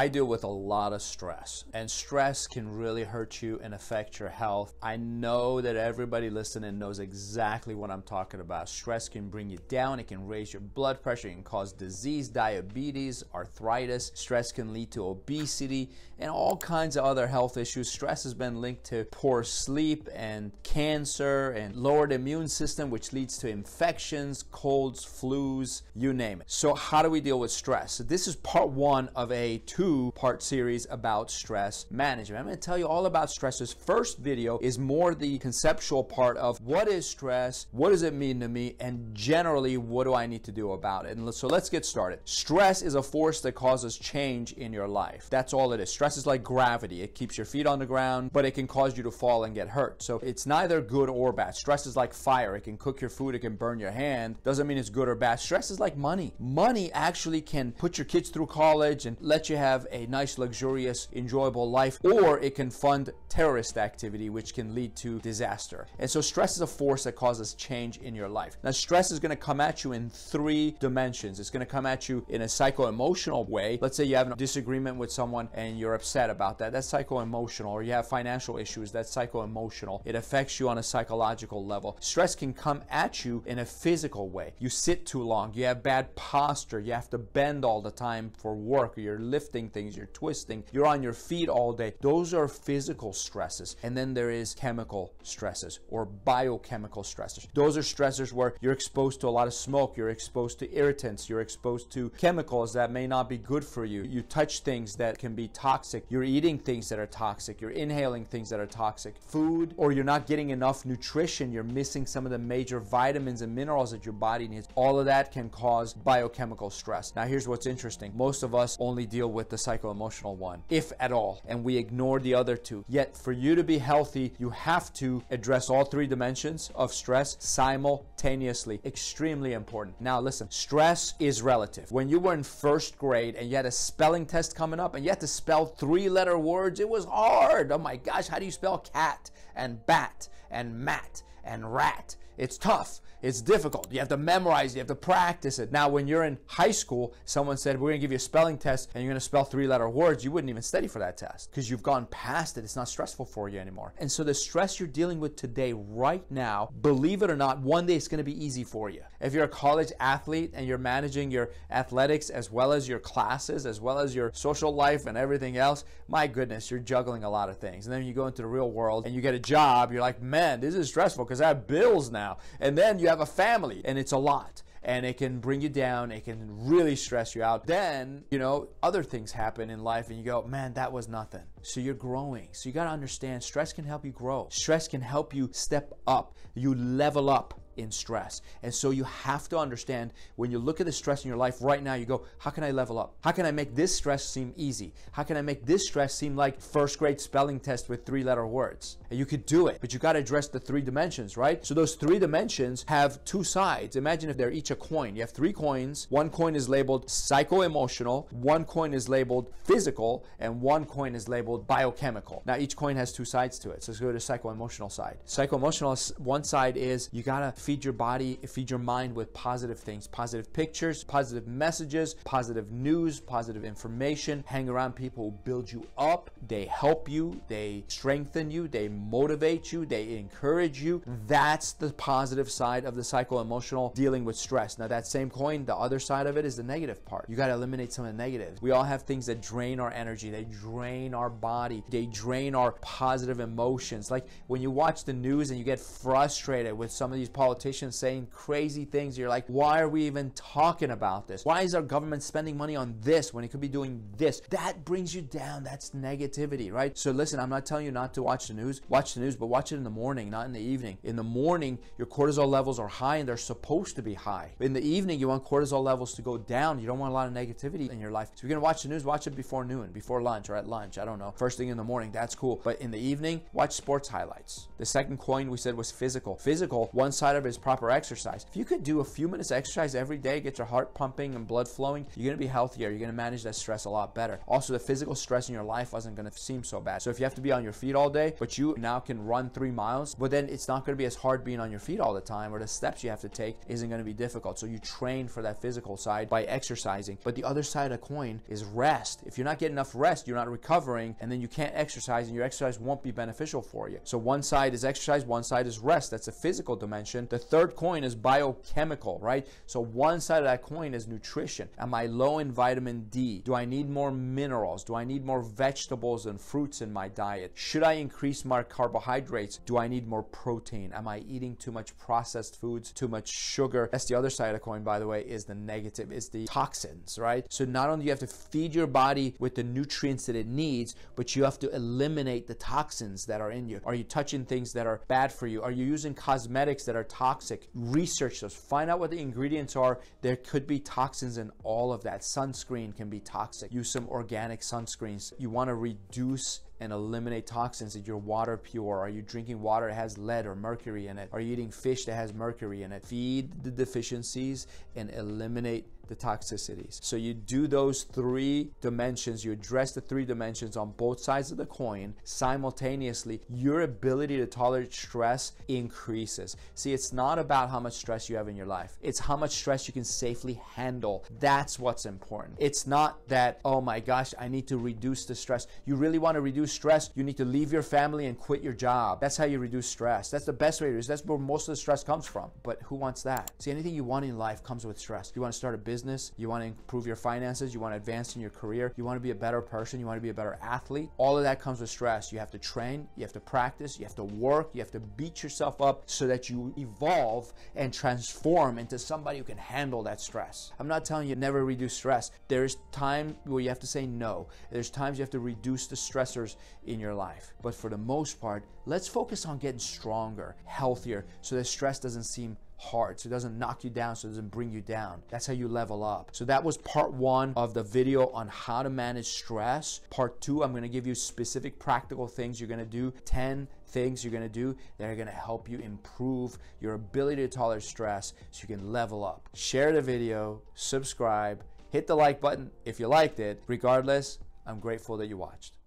I deal with a lot of stress, and stress can really hurt you and affect your health. I know that everybody listening knows exactly what I'm talking about. Stress can bring you down, it can raise your blood pressure, it can cause disease, diabetes, arthritis. Stress can lead to obesity and all kinds of other health issues. Stress has been linked to poor sleep and cancer and lowered immune system, which leads to infections, colds, flus, you name it. So how do we deal with stress? So this is part one of a two-part series about stress management. I'm going to tell you all about stress. This first video is more the conceptual part of what is stress, what does it mean to me, and generally what do I need to do about it. And so let's get started. Stress is a force that causes change in your life. That's all it is. Stress is like gravity. It keeps your feet on the ground, but it can cause you to fall and get hurt. So it's neither good or bad. Stress is like fire. It can cook your food. It can burn your hand. Doesn't mean it's good or bad. Stress is like money. Money actually can put your kids through college and let you have a nice, luxurious, enjoyable life, or it can fund terrorist activity, which can lead to disaster. And so stress is a force that causes change in your life. Now, stress is going to come at you in three dimensions. It's going to come at you in a psycho-emotional way. Let's say you have a disagreement with someone and you're upset about that. That's psycho-emotional. Or you have financial issues. That's psycho-emotional. It affects you on a psychological level. Stress can come at you in a physical way. You sit too long. You have bad posture. You have to bend all the time for work. You're lifting things. You're twisting. You're on your feet all day. Those are physical stresses. And then there is chemical stresses or biochemical stressors. Those are stressors where you're exposed to a lot of smoke. You're exposed to irritants. You're exposed to chemicals that may not be good for you. You touch things that can be toxic. You're eating things that are toxic. You're inhaling things that are toxic. Food, or you're not getting enough nutrition. You're missing some of the major vitamins and minerals that your body needs. All of that can cause biochemical stress. Now, here's what's interesting. Most of us only deal with the psycho-emotional one, if at all, and we ignore the other two. Yet, for you to be healthy, you have to address all three dimensions of stress simultaneously. Extremely important. Now, listen, stress is relative. When you were in first grade and you had a spelling test coming up and you had to spell three-letter words, it was hard. Oh my gosh, how do you spell cat and bat and mat and rat? It's tough. It's difficult. You have to memorize. You have to practice it. Now, when you're in high school, someone said, we're going to give you a spelling test and you're going to spell three-letter words. You wouldn't even study for that test because you've gone past it. It's not stressful for you anymore. And so the stress you're dealing with today, right now, believe it or not, one day it's going to be easy for you. If you're a college athlete and you're managing your athletics as well as your classes, as well as your social life and everything else, my goodness, you're juggling a lot of things. And then you go into the real world and you get a job. You're like, man, this is stressful because I have bills now. And then you have a family, and it's a lot. And it can bring you down. It can really stress you out. Then, you know, other things happen in life and you go, man, that was nothing. So you're growing. So you got to understand stress can help you grow. Stress can help you step up. You level up in stress. And so you have to understand when you look at the stress in your life right now, you go, how can I level up? How can I make this stress seem easy? How can I make this stress seem like first grade spelling test with three-letter words? And you could do it, but you got to address the three dimensions, right? So those three dimensions have two sides. Imagine if they're each a coin. You have three coins. One coin is labeled psycho-emotional, one coin is labeled physical, and one coin is labeled biochemical. Now, each coin has two sides to it. So let's go to the psycho-emotional side. Psycho-emotional, one side is you got to feed your body, feed your mind with positive things, positive pictures, positive messages, positive news, positive information. Hang around people who build you up. They help you. They strengthen you. They motivate you. They encourage you. That's the positive side of the psycho-emotional dealing with stress. Now, that same coin, the other side of it is the negative part. You got to eliminate some of the negatives. We all have things that drain our energy. They drain our body. They drain our positive emotions. Like when you watch the news and you get frustrated with some of these politics, saying crazy things. You're like, why are we even talking about this? Why is our government spending money on this when it could be doing this? That brings you down. That's negativity, right? So listen, I'm not telling you not to watch the news. Watch the news, but watch it in the morning, not in the evening. In the morning, your cortisol levels are high and they're supposed to be high. In the evening, you want cortisol levels to go down. You don't want a lot of negativity in your life. So you're going to watch the news, watch it before noon, before lunch or at lunch. I don't know. First thing in the morning, that's cool. But in the evening, watch sports highlights. The second coin we said was physical. Physical, one side of it is proper exercise. If you could do a few minutes of exercise every day, get your heart pumping and blood flowing, you're going to be healthier. You're going to manage that stress a lot better. Also, the physical stress in your life wasn't going to seem so bad. So if you have to be on your feet all day, but you now can run 3 miles, but then it's not going to be as hard being on your feet all the time, or the steps you have to take isn't going to be difficult. So you train for that physical side by exercising. But the other side of the coin is rest. If you're not getting enough rest, you're not recovering, and then you can't exercise, and your exercise won't be beneficial for you. So one side is exercise, one side is rest. That's a physical dimension. The third coin is biochemical, right? So one side of that coin is nutrition. Am I low in vitamin D? Do I need more minerals? Do I need more vegetables and fruits in my diet? Should I increase my carbohydrates? Do I need more protein? Am I eating too much processed foods, too much sugar? That's the other side of the coin, by the way, is the negative, is the toxins, right? So not only do you have to feed your body with the nutrients that it needs, but you have to eliminate the toxins that are in you. Are you touching things that are bad for you? Are you using cosmetics that are toxic? Research those. Find out what the ingredients are. There could be toxins in all of that. Sunscreen can be toxic. Use some organic sunscreens. You want to reduce and eliminate toxins. Is your water pure? Are you drinking water that has lead or mercury in it? Are you eating fish that has mercury in it? Feed the deficiencies and eliminate the toxicities. So you do those three dimensions, you address the three dimensions on both sides of the coin simultaneously, your ability to tolerate stress increases. See, it's not about how much stress you have in your life. It's how much stress you can safely handle. That's what's important. It's not that, oh my gosh, I need to reduce the stress. You really want to reduce stress, you need to leave your family and quit your job. That's how you reduce stress. That's the best way to do it. That's where most of the stress comes from. But who wants that? See, anything you want in life comes with stress. You want to start a business. You want to improve your finances, you want to advance in your career, you want to be a better person, you want to be a better athlete. All of that comes with stress. You have to train, you have to practice, you have to work, you have to beat yourself up so that you evolve and transform into somebody who can handle that stress. I'm not telling you never reduce stress. There's time where you have to say no. There's times you have to reduce the stressors in your life. But for the most part, let's focus on getting stronger, healthier, so that stress doesn't seem hard, so it doesn't knock you down, so it doesn't bring you down. That's how you level up. So that was part 1 of the video on how to manage stress. Part 2, I'm going to give you specific practical things you're going to do, 10 things you're going to do that are going to help you improve your ability to tolerate stress so you can level up. Share the video, subscribe, hit the like button if you liked it. Regardless, I'm grateful that you watched.